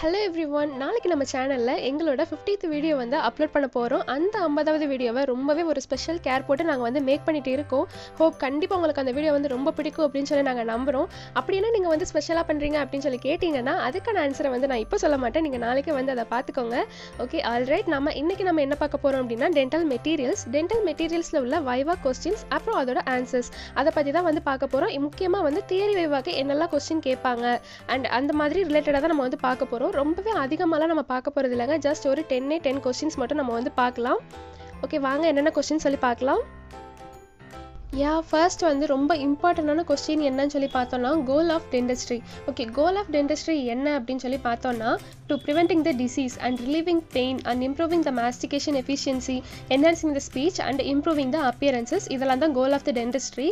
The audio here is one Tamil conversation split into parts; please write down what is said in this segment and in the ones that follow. Hello everyone, நாளைக்கு நம்ம சேனல்ல எங்களோட 50th வீடியோ வந்து அப்லோட் பண்ண போறோம். அந்த 50வது வீடியோவை ரொம்பவே ஒரு ஸ்பெஷல் கேர் போட்டு நாங்க வந்து மேக் பண்ணிட்டு இருக்கோம். ஹோப் கண்டிப்பா உங்களுக்கு அந்த வீடியோ வந்து ரொம்ப பிடிக்கும் அப்படினு சொல்லி நாங்க நம்புறோம். அப்படினா நீங்க வந்து ஸ்பெஷலா பண்றீங்க அப்படினு சொல்லி கேட்டிங்கனா அதுக்கான ஆன்சரை வந்து நான் இப்போ சொல்ல மாட்டேன். நீங்க நாளைக்கே வந்து அத பாத்துக்கோங்க. Okay, alright. இன்னைக்கு நம்ம என்ன பார்க்க போறோம் அப்படினா டென்டல் மெட்டீரியல்ஸ்ல உள்ள வைவா क्वेश्चंस அப்புறம் அதோட ஆன்சர்ஸ் அத பத்தி தான் வந்து பார்க்க போறோம். முக்கியமா வந்து தியரி வைவாக்கு என்னெல்லாம் क्वेश्चन கேட்பாங்க and அந்த மாதிரி ரிலேட்டடா தான் நம்ம வந்து பார்க்க போறோம். ரொம்பவே அதிகமாலாம் நம்ம பார்க்க போறது இல்லங்க. just ஒரு 10 क्वेश्चंस மட்டும் நம்ம வந்து பார்க்கலாம். ஓகே, வாங்க என்னென்ன क्वेश्चंस சொல்லி பார்க்கலாம். ஃபர்ஸ்ட் வந்து ரொம்ப இம்பார்ட்டண்டான क्वेश्चन என்னன்னு சொல்லி பார்த்தோம்னா goal of dentistry. Okay, goal of dentistry என்ன அப்படினு சொல்லி பார்த்தோம்னா to preventing the disease and relieving pain and improving the mastication efficiency, enhancing the speech and improving the appearances. இதெல்லாம் தான் goal of the dentistry.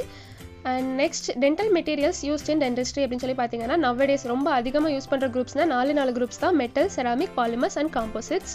And next, dental materials used in dentistry அப்படினு சொல்லி பாத்தீங்கன்னா nowadays ரொம்ப அதிகமாக யூஸ் பண்ற groups னா 4 groups தான்: metal, ceramic, polymers and composites.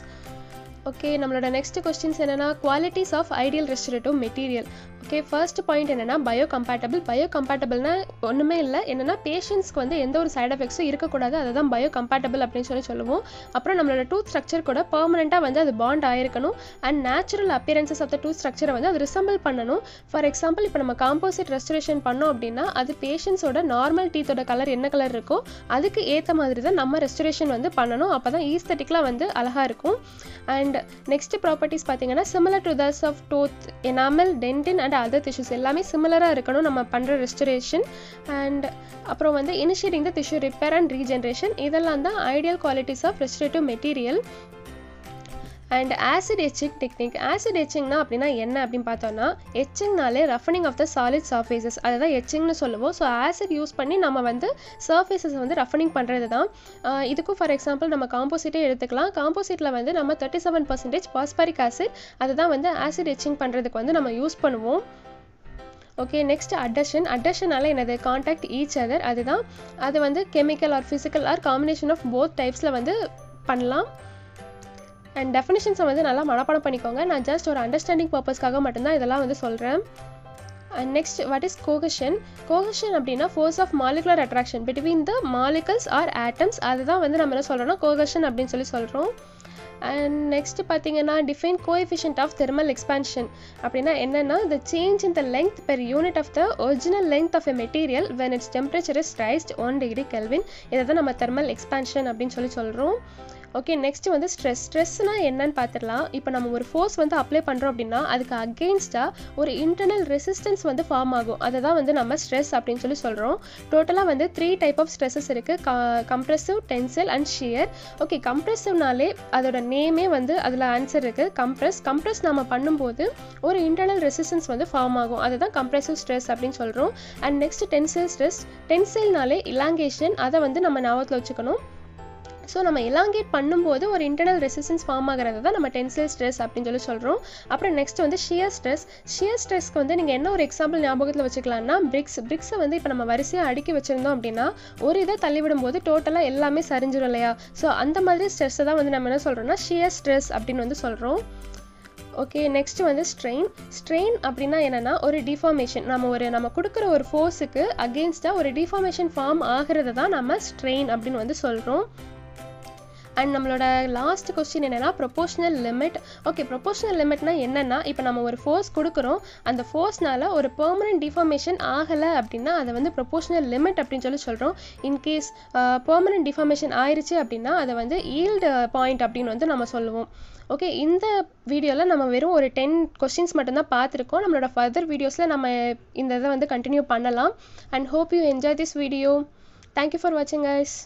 Okay, நம்மளோட நெக்ஸ்ட் क्वेश्चंस என்னன்னா qualities of ideal restorative material. Okay, first point என்னன்னா பயோகம்பேட்டபிள்னா ஒண்ணுமே இல்லை, என்னன்னா பேஷண்ட்ஸ்க்கு வந்து எந்த ஒரு சைடு எஃபெக்ட்ஸும் இருக்கக்கூடாது, அதுதான் பயோகம்பேட்டபிள் அப்படின்னு சொல்லி சொல்லுவோம். அப்புறம் நம்மளோட டூத் ஸ்ட்ரக்சர் கூட பெர்மனெண்ட்டாக வந்து அது பாண்ட் ஆயிருக்கணும் and natural appearances of the tooth ஸ்ட்ரக்சரை வந்து அது ரிசம்பிள் பண்ணணும். ஃபார் எக்ஸாம்பிள், இப்போ நம்ம காம்போசிட் ரெஸ்டரேஷன் பண்ணோம் அப்படின்னா அது பேஷண்ட்ஸோட நார்மல் டீத்தோட கலர் என்ன கலர் இருக்கோ அதுக்கு ஏற்ற மாதிரி தான் நம்ம ரெஸ்டரேஷன் வந்து பண்ணணும். அப்போ தான் ஈஸ்தட்டிக்கெலாம் வந்து அழகாக இருக்கும். அண்ட் நெக்ஸ்ட் ப்ராப்பர்ட்டிஸ் பார்த்தீங்கன்னா similar to those of tooth, enamel, dentin and other tissues எல்லாமே சிமிலராக இருக்கணும் நம்ம பண்ணுற ரெஸ்டரேஷன். அண்ட் அப்புறம் வந்து initiating the tissue repair and regeneration, இதெல்லாம் தான் ideal qualities of restorative material. And acid etching technique. Acid எச்சிங்னா அப்படின்னா என்ன அப்படின்னு பார்த்தோம்னா எச்சிங்னாலே ரஃபனிங் ஆஃப் த சாலிட் சர்ஃபேசஸ், அதுதான் எச்சிங்னு சொல்லுவோம். ஸோ ஆசிட் யூஸ் பண்ணி நம்ம வந்து சர்ஃபேசஸ் வந்து ரஃபனிங் பண்ணுறது தான். இதுக்கும் ஃபார் எக்ஸாம்பிள் நம்ம காம்போசிட்டே எடுத்துக்கலாம். காம்போசிட்டில் வந்து நம்ம 37% பாஸ்பாரிக் ஆசிட், அதுதான் வந்து ஆசிட் எச்சிங் பண்ணுறதுக்கு வந்து நம்ம யூஸ் பண்ணுவோம். ஓகே, நெக்ஸ்ட் அட்ஹெஷனால என்னது கான்டாக்ட் ஈச் அதர், அதுதான். அது வந்து chemical or physical or combination of both டைப்ஸில் வந்து பண்ணலாம். அண்ட் டெஃபினேஷன்ஸை வந்து நல்லா மனப்பாடம் பண்ணிக்கோங்க. நான் ஜஸ்ட் ஒரு அண்டர்ஸ்டாண்டிங் பர்பஸ்க்காக மட்டும்தான் இதெல்லாம் வந்து சொல்கிறேன். And next, what is cohesion? Cohesion அப்படின்னா force of molecular attraction between the molecules or atoms, அதுதான் வந்து நம்ம என்ன சொல்கிறோம்னா கோஹெஷன் அப்படின்னு சொல்லி சொல்கிறோம். அண்ட் நெக்ஸ்ட் பார்த்தீங்கன்னா define coefficient of thermal expansion அப்படின்னா என்னென்னா the change in the length per unit of the original length of a material when its temperature is raised 1°K. இதை தான் நம்ம தெர்மல் எக்ஸ்பான்ஷன் அப்படின்னு சொல்லி சொல்கிறோம். ஓகே, நெக்ஸ்ட் வந்து ஸ்ட்ரெஸ்னா என்னன்னு பார்த்துடலாம். இப்போ நம்ம ஒரு ஃபோர்ஸ் வந்து அப்ளை பண்ணுறோம் அப்படின்னா அதுக்கு அகெயின்ஸ்டாக ஒரு இன்டர்னல் ரெசிஸ்டன்ஸ் வந்து ஃபார்ம் ஆகும், அதை தான் வந்து நம்ம ஸ்ட்ரெஸ் அப்படின்னு சொல்லி சொல்கிறோம். டோட்டலாக வந்து 3 டைப் ஆஃப் ஸ்ட்ரெஸ்ஸஸ் இருக்குது: compressive, tensile and shear. Okay, கம்ப்ரெசிவ்னாலே அதோட நேமே வந்து அதில் ஆன்சர் இருக்குது. கம்ப்ரெஸ் நம்ம பண்ணும்போது ஒரு இன்டர்னல் ரெசிஸ்டன்ஸ் வந்து ஃபார்ம் ஆகும், அதை தான் கம்ப்ரெசிவ் ஸ்ட்ரெஸ் அப்படின்னு சொல்கிறோம். And next tensile stress. டென்சில்னாலே இலாங்கேஷன், அதை வந்து நம்ம ஞாபகத்தில் வச்சுக்கணும். ஸோ நம்ம எலாங்கேட் பண்ணும்போது ஒரு இன்டர்னல் ரெசிஸ்டன்ஸ் ஃபார்ம் ஆகிறது தான் நம்ம டென்சைல் ஸ்ட்ரெஸ் அப்படின்னு சொல்லி சொல்கிறோம். அப்புறம் நெக்ஸ்ட் வந்து ஷியர் ஸ்ட்ரெஸ். ஷியர் ஸ்ட்ரெஸ்க்கு வந்து நீங்கள் என்ன ஒரு எக்ஸாம்பிள் ஞாபகத்தில் வச்சுக்கலாம்னா பிரிக்ஸை வந்து இப்போ நம்ம வரிசையாக அடுக்கி வச்சுருந்தோம் அப்படின்னா ஒரு இதை தள்ளிவிடும்போது டோட்டலாக எல்லாமே சரிஞ்சிடும் இல்லையா? ஸோ அந்த மாதிரி ஸ்ட்ரெஸ்ஸை தான் வந்து நம்ம என்ன சொல்கிறோம்னா ஷியர் ஸ்ட்ரெஸ் அப்படின்னு வந்து சொல்கிறோம். ஓகே, நெக்ஸ்ட் வந்து ஸ்ட்ரெயின் அப்படின்னா என்னென்னா ஒரு டிஃபார்மேஷன், நம்ம கொடுக்குற ஒரு ஃபோர்ஸுக்கு அகெயின்ஸ்டாக ஒரு டிஃபார்மேஷன் ஃபார்ம் ஆகிறது தான் நம்ம ஸ்ட்ரெயின் அப்படின்னு வந்து சொல்கிறோம். அண்ட் நம்மளோட லாஸ்ட் கொஸ்டின் என்னென்னா ப்ரொபோஷனல் லிமிட். ஓகே, ப்ரொபோஷனல் லிமிட்னா என்னென்னா இப்போ நம்ம ஒரு ஃபோர்ஸ் கொடுக்குறோம், அந்த ஃபோர்ஸ்னால் ஒரு பெர்மனெண்ட் டிஃபார்மேஷன் ஆகலை அப்படின்னா அதை வந்து ப்ரொபோஷனல் லிமிட் அப்படின்னு சொல்லி சொல்கிறோம். இன்கேஸ் பெர்மனெண்ட் டிஃபார்மேஷன் ஆயிடுச்சு அப்படின்னா அதை வந்து ஈல்டு பாயிண்ட் அப்படின்னு வந்து நம்ம சொல்லுவோம். ஓகே, இந்த வீடியோவில் நம்ம வெறும் ஒரு 10 கொஸ்டின்ஸ் மட்டும்தான் பார்த்துருக்கோம். நம்மளோட ஃபர்தர் வீடியோஸில் நம்ம இந்த இதை வந்து கண்டினியூ பண்ணலாம். And hope you enjoy this video. Thank you for வாட்சிங் கைஸ்.